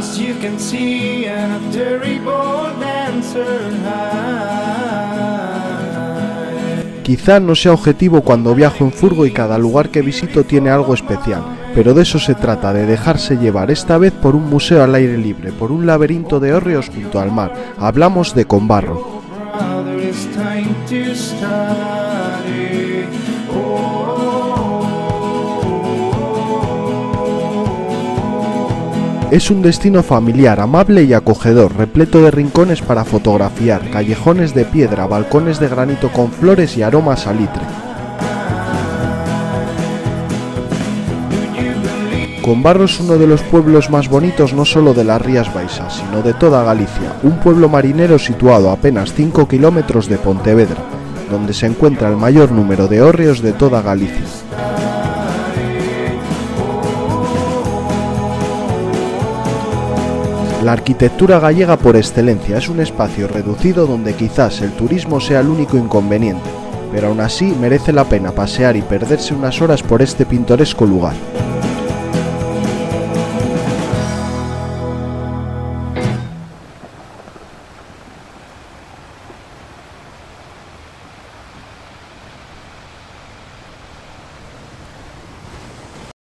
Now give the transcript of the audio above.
As you can see, I'm a terrible dancer high. Quizá no sea objetivo cuando viajo en furgo y cada lugar que visito tiene algo especial, pero de eso se trata, de dejarse llevar, esta vez por un museo al aire libre, por un laberinto de hórreos junto al mar. Hablamos de Combarro. Es un destino familiar, amable y acogedor, repleto de rincones para fotografiar, callejones de piedra, balcones de granito con flores y aromas a litre. Combarro es uno de los pueblos más bonitos no solo de las Rías Baixas, sino de toda Galicia, un pueblo marinero situado a apenas 5 kilómetros de Pontevedra, donde se encuentra el mayor número de hórreos de toda Galicia. La arquitectura gallega por excelencia es un espacio reducido donde quizás el turismo sea el único inconveniente, pero aún así merece la pena pasear y perderse unas horas por este pintoresco lugar.